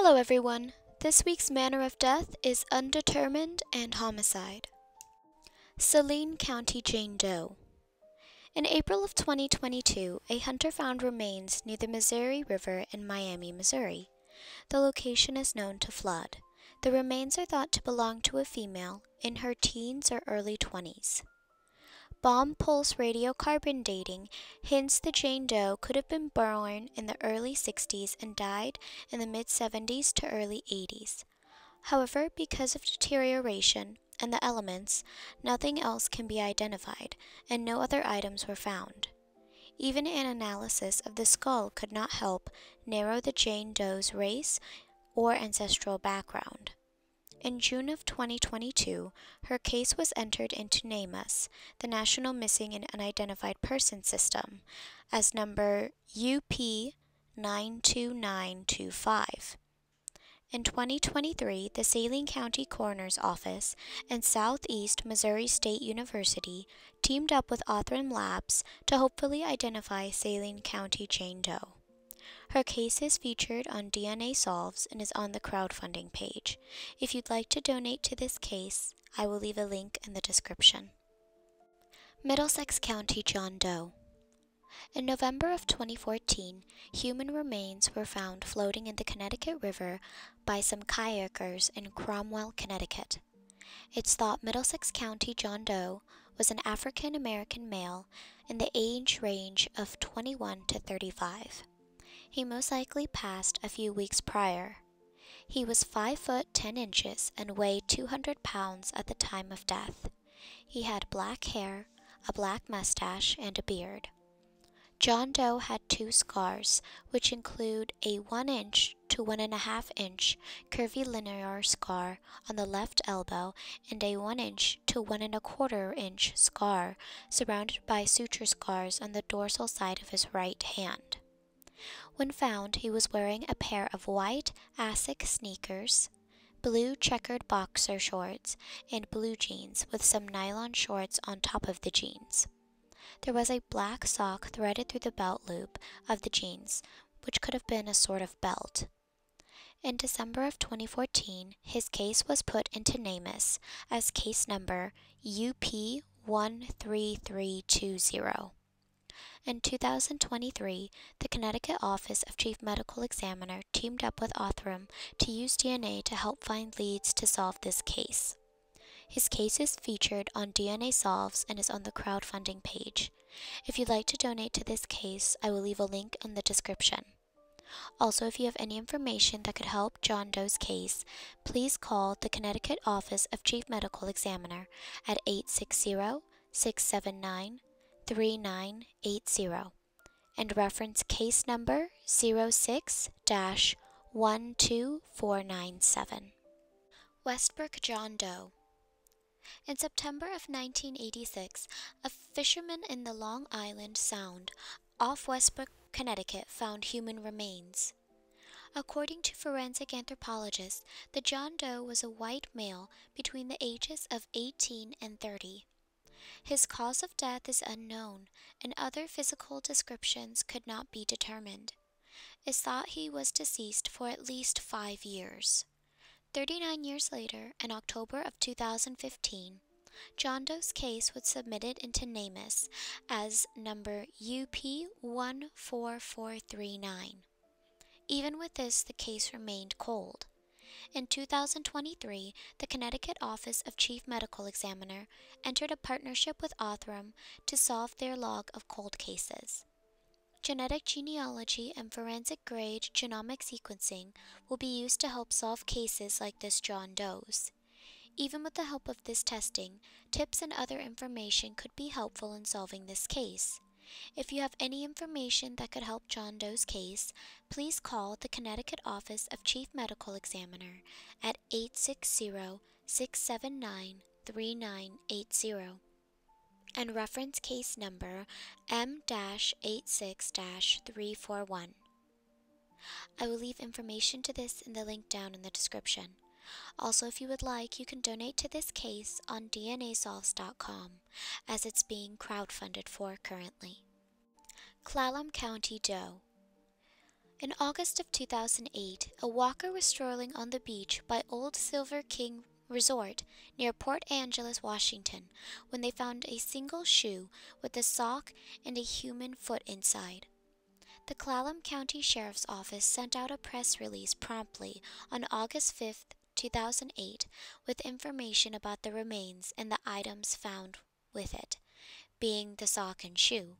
Hello everyone, this week's manner of death is undetermined and homicide. Saline County Jane Doe. In April of 2022, a hunter found remains near the Missouri River in Miami, Missouri. The location is known to flood. The remains are thought to belong to a female in her teens or early 20s. Bomb pulse radiocarbon dating hints the Jane Doe could have been born in the early 60s and died in the mid-70s to early 80s. However, because of deterioration and the elements, nothing else can be identified, and no other items were found. Even an analysis of the skull could not help narrow the Jane Doe's race or ancestral background. In June of 2022, her case was entered into NamUs, the National Missing and Unidentified Person System, as number UP92925. In 2023, the Saline County Coroner's Office and Southeast Missouri State University teamed up with Othram Labs to hopefully identify Saline County Jane Doe. Her case is featured on DNA Solves and is on the crowdfunding page. If you'd like to donate to this case, I will leave a link in the description. Middlesex County John Doe. In November of 2014, human remains were found floating in the Connecticut River by some kayakers in Cromwell, Connecticut. It's thought Middlesex County John Doe was an African-American male in the age range of 21 to 35. He most likely passed a few weeks prior. He was 5 feet 10 inches and weighed 200 pounds at the time of death. He had black hair, a black mustache, and a beard. John Doe had 2 scars, which include a 1-inch to 1.5-inch curvy linear scar on the left elbow and a 1-inch to 1.25-inch scar surrounded by suture scars on the dorsal side of his right hand. When found, he was wearing a pair of white Asics sneakers, blue checkered boxer shorts, and blue jeans with some nylon shorts on top of the jeans. There was a black sock threaded through the belt loop of the jeans, which could have been a sort of belt. In December of 2014, his case was put into NamUs as case number UP13320. In 2023, the Connecticut Office of Chief Medical Examiner teamed up with Othram to use DNA to help find leads to solve this case. His case is featured on DNA Solves and is on the crowdfunding page. If you'd like to donate to this case, I will leave a link in the description. Also, if you have any information that could help John Doe's case, please call the Connecticut Office of Chief Medical Examiner at 860-679-3980 and reference case number 06-12497. Westbrook John Doe. In September of 1986, a fisherman in the Long Island Sound off Westbrook, Connecticut, found human remains. According to forensic anthropologists, the John Doe was a white male between the ages of 18 and 30. His cause of death is unknown, and other physical descriptions could not be determined. It's thought he was deceased for at least 5 years. 39 years later, in October of 2015, John Doe's case was submitted into NamUs as number UP14439. Even with this, the case remained cold. In 2023, the Connecticut Office of Chief Medical Examiner entered a partnership with Othram to solve their log of cold cases. Genetic genealogy and forensic-grade genomic sequencing will be used to help solve cases like this John Doe's. Even with the help of this testing, tips and other information could be helpful in solving this case. If you have any information that could help John Doe's case, please call the Connecticut Office of Chief Medical Examiner at 860-679-3980 and reference case number M-86-341. I will leave information to this in the link down in the description. Also, if you would like, you can donate to this case on DNASolves.com, as it's being crowdfunded for currently. Clallam County Doe. In August of 2008, a walker was strolling on the beach by Old Silver King Resort near Port Angeles, Washington, when they found a single shoe with a sock and a human foot inside. The Clallam County Sheriff's Office sent out a press release promptly on August 5, 2008, with information about the remains and the items found with it, being the sock and shoe.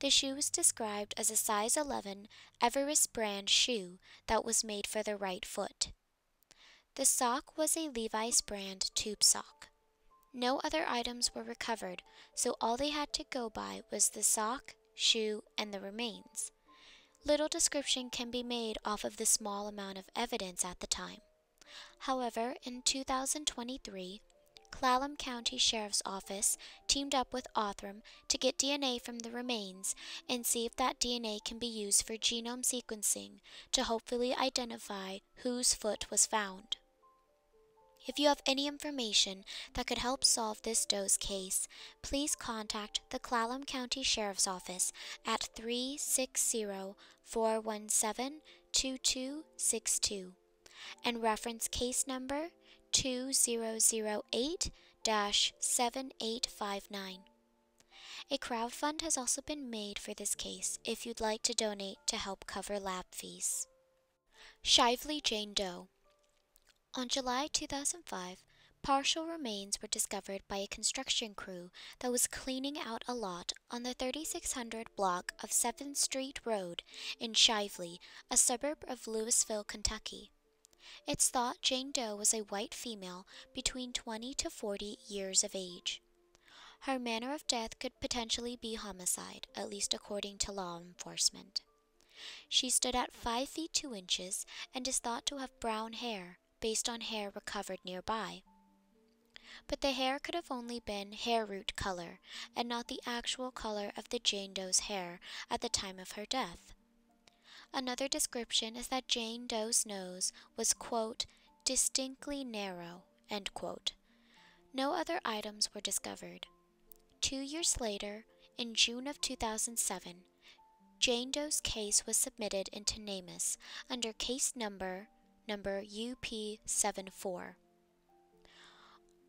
The shoe was described as a size 11 Everest brand shoe that was made for the right foot. The sock was a Levi's brand tube sock. No other items were recovered, so all they had to go by was the sock, shoe, and the remains. Little description can be made off of the small amount of evidence at the time. However, in 2023, Clallam County Sheriff's Office teamed up with Othram to get DNA from the remains and see if that DNA can be used for genome sequencing to hopefully identify whose foot was found. If you have any information that could help solve this Doe's case, please contact the Clallam County Sheriff's Office at 360-417-2262 and reference case number 2008-7859. A crowdfund has also been made for this case if you'd like to donate to help cover lab fees. Shively Jane Doe. On July 2005, partial remains were discovered by a construction crew that was cleaning out a lot on the 3600 block of 7th Street Road in Shively, a suburb of Louisville, Kentucky. It's thought Jane Doe was a white female between 20 to 40 years of age. Her manner of death could potentially be homicide, at least according to law enforcement. She stood at 5 feet 2 inches and is thought to have brown hair, based on hair recovered nearby. But the hair could have only been hair root color, and not the actual color of the Jane Doe's hair at the time of her death. Another description is that Jane Doe's nose was, quote, distinctly narrow, end quote. No other items were discovered. 2 years later, in June of 2007, Jane Doe's case was submitted into NamUs under case number UP74.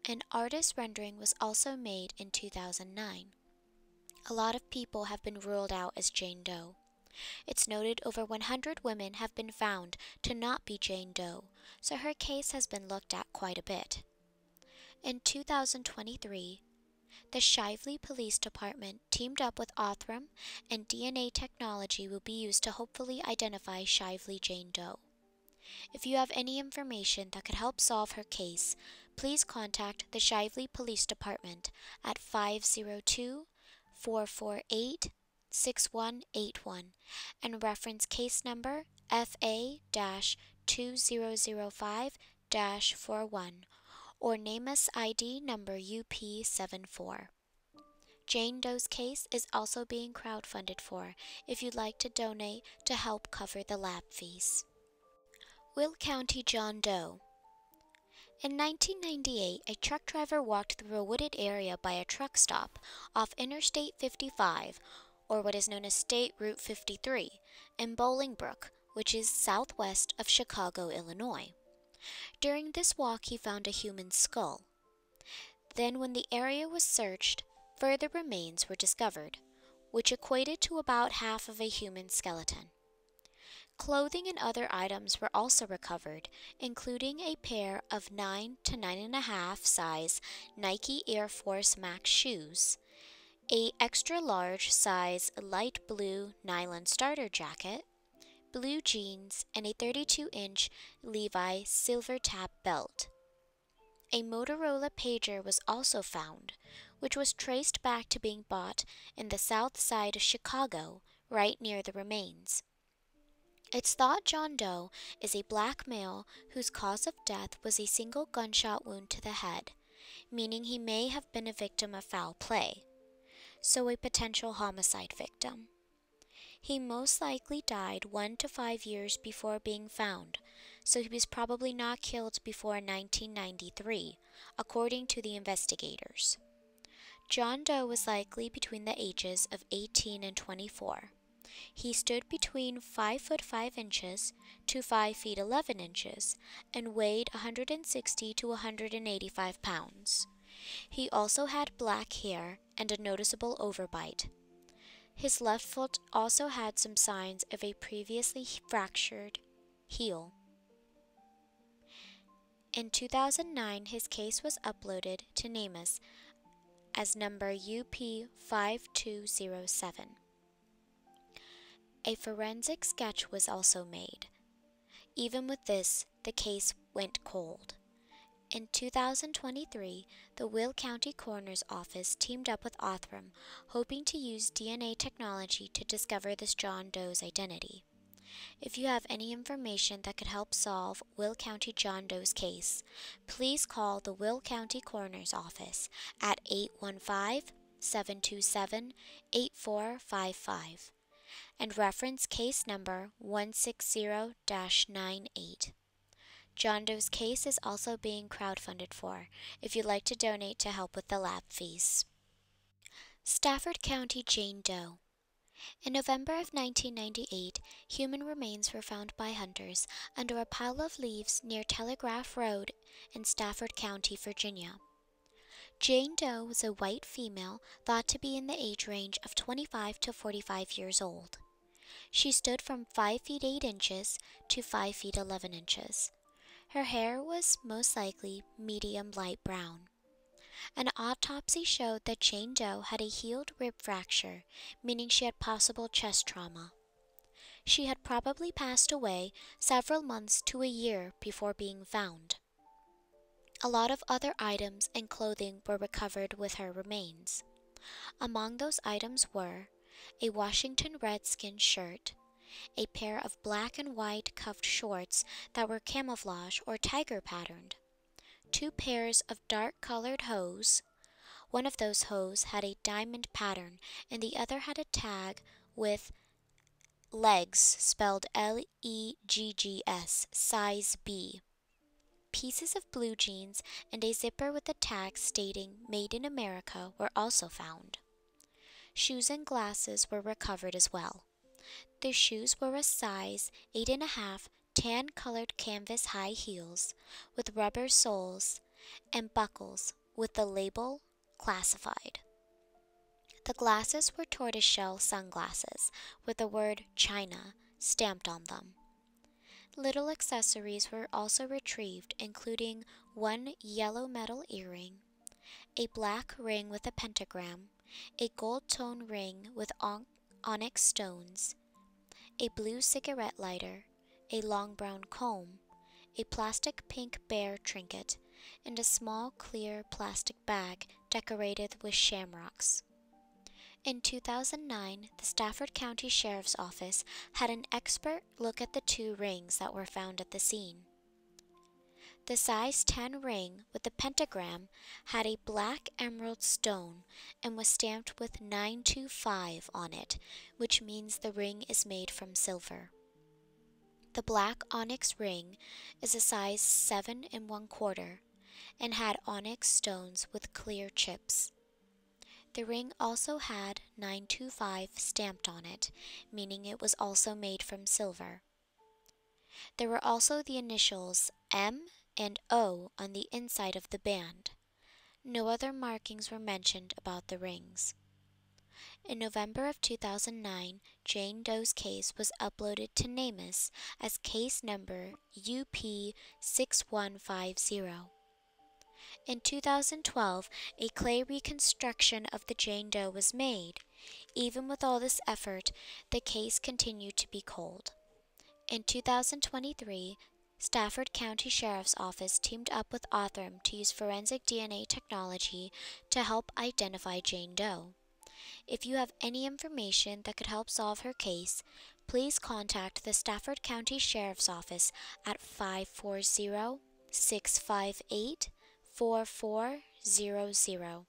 An artist rendering was also made in 2009. A lot of people have been ruled out as Jane Doe. It's noted over 100 women have been found to not be Jane Doe, so her case has been looked at quite a bit. In 2023, the Shively Police Department teamed up with Othram, and DNA technology will be used to hopefully identify Shively Jane Doe. If you have any information that could help solve her case, please contact the Shively Police Department at 502-448-6181 and reference case number FA-2005-41 or NamUs ID number UP74. Jane Doe's case is also being crowdfunded for if you'd like to donate to help cover the lab fees. Will County John Doe. In 1998, a truck driver walked through a wooded area by a truck stop off Interstate 55, or what is known as State Route 53, in Bolingbrook, which is southwest of Chicago, Illinois. During this walk, he found a human skull. Then, when the area was searched, further remains were discovered, which equated to about half of a human skeleton. Clothing and other items were also recovered, including a pair of 9 to 9.5 size Nike Air Force Max shoes, a extra large size light blue nylon starter jacket, blue jeans, and a 32-inch Levi's silver tab belt. A Motorola pager was also found, which was traced back to being bought in the south side of Chicago, right near the remains. It's thought John Doe is a black male whose cause of death was a single gunshot wound to the head, meaning he may have been a victim of foul play, so a potential homicide victim. He most likely died 1 to 5 years before being found, so he was probably not killed before 1993, according to the investigators. John Doe was likely between the ages of 18 and 24. He stood between 5 foot 5 inches to 5 feet 11 inches and weighed 160 to 185 pounds. He also had black hair and a noticeable overbite. His left foot also had some signs of a previously fractured heel. In 2009, his case was uploaded to NamUs as number UP5207. A forensic sketch was also made. Even with this, the case went cold. In 2023, the Will County Coroner's Office teamed up with Othram, hoping to use DNA technology to discover this John Doe's identity. If you have any information that could help solve Will County John Doe's case, please call the Will County Coroner's Office at 815-727-8455 and reference case number 160-98. John Doe's case is also being crowdfunded for if you'd like to donate to help with the lab fees. Stafford County Jane Doe. In November of 1998, human remains were found by hunters under a pile of leaves near Telegraph Road in Stafford County, Virginia. Jane Doe was a white female thought to be in the age range of 25 to 45 years old. She stood from 5 feet 8 inches to 5 feet 11 inches. Her hair was most likely medium light brown. An autopsy showed that Jane Doe had a healed rib fracture, meaning she had possible chest trauma. She had probably passed away several months to a year before being found. A lot of other items and clothing were recovered with her remains. Among those items were a Washington Redskins shirt, a pair of black and white cuffed shorts that were camouflage or tiger patterned, 2 pairs of dark-colored hose. One of those hose had a diamond pattern, and the other had a tag with L'eggs, spelled L-E-G-G-S, size B. Pieces of blue jeans and a zipper with a tag stating Made in America were also found. Shoes and glasses were recovered as well. The shoes were a size 8.5 tan-colored canvas high heels with rubber soles and buckles with the label Classified. The glasses were tortoiseshell sunglasses with the word China stamped on them. Little accessories were also retrieved, including one yellow metal earring, a black ring with a pentagram, a gold-tone ring with onyx stones, a blue cigarette lighter, a long brown comb, a plastic pink bear trinket, and a small clear plastic bag decorated with shamrocks. In 2009, the Stafford County Sheriff's Office had an expert look at the 2 rings that were found at the scene. The size 10 ring with the pentagram had a black emerald stone and was stamped with 925 on it, which means the ring is made from silver. The black onyx ring is a size 7 1/4 and had onyx stones with clear chips. The ring also had 925 stamped on it, meaning it was also made from silver. There were also the initials M and O on the inside of the band. No other markings were mentioned about the rings. In November of 2009, Jane Doe's case was uploaded to NamUs as case number UP6150. In 2012, a clay reconstruction of the Jane Doe was made. Even with all this effort, the case continued to be cold. In 2023, Stafford County Sheriff's Office teamed up with Othram to use forensic DNA technology to help identify Jane Doe. If you have any information that could help solve her case, please contact the Stafford County Sheriff's Office at 540-658-4400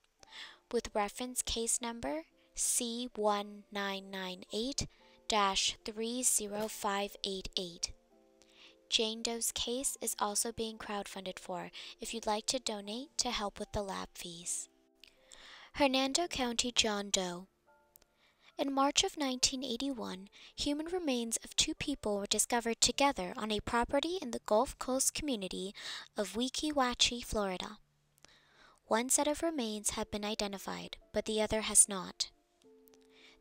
with reference case number C1998-30588. Jane Doe's case is also being crowdfunded for if you'd like to donate to help with the lab fees. Hernando County John Doe. In March of 1981, human remains of two people were discovered together on a property in the Gulf Coast community of Weeki Wachee, Florida. One set of remains have been identified, but the other has not.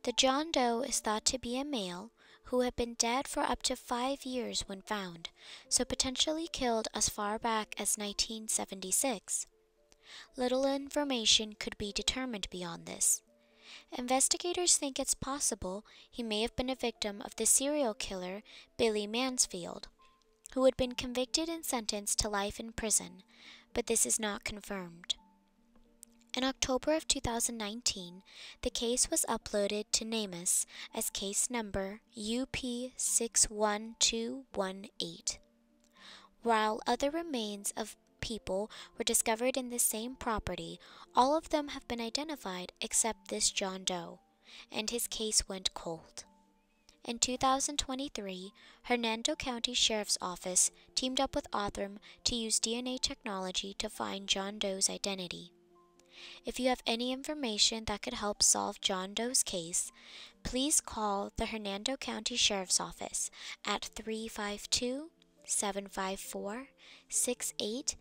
The John Doe is thought to be a male who had been dead for up to 5 years when found, so potentially killed as far back as 1976. Little information could be determined beyond this. Investigators think it's possible he may have been a victim of the serial killer Billy Mansfield, who had been convicted and sentenced to life in prison, but this is not confirmed. In October of 2019, the case was uploaded to NamUs as case number UP61218. While other remains of people were discovered in the same property, all of them have been identified except this John Doe, and his case went cold. In 2023, Hernando County Sheriff's Office teamed up with Othram to use DNA technology to find John Doe's identity. If you have any information that could help solve John Doe's case, please call the Hernando County Sheriff's Office at 352-754-6830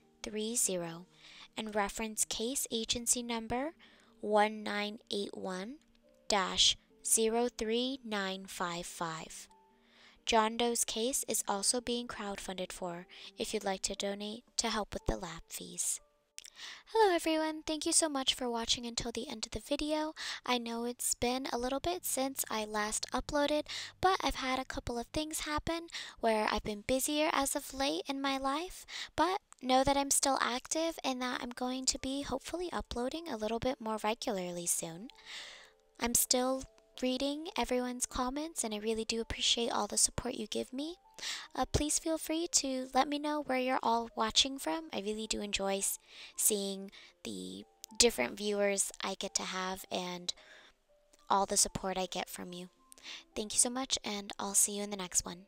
and reference case agency number 1981-03955. John Doe's case is also being crowdfunded for if you'd like to donate to help with the lab fees. Hello everyone, thank you so much for watching until the end of the video. I know it's been a little bit since I last uploaded, but I've had a couple of things happen where I've been busier as of late in my life, but know that I'm still active and that I'm going to be hopefully uploading a little bit more regularly soon. I'm still reading everyone's comments and I really do appreciate all the support you give me. Please feel free to let me know where you're all watching from. I really do enjoy seeing the different viewers I get to have and all the support I get from you. Thank you so much, and I'll see you in the next one.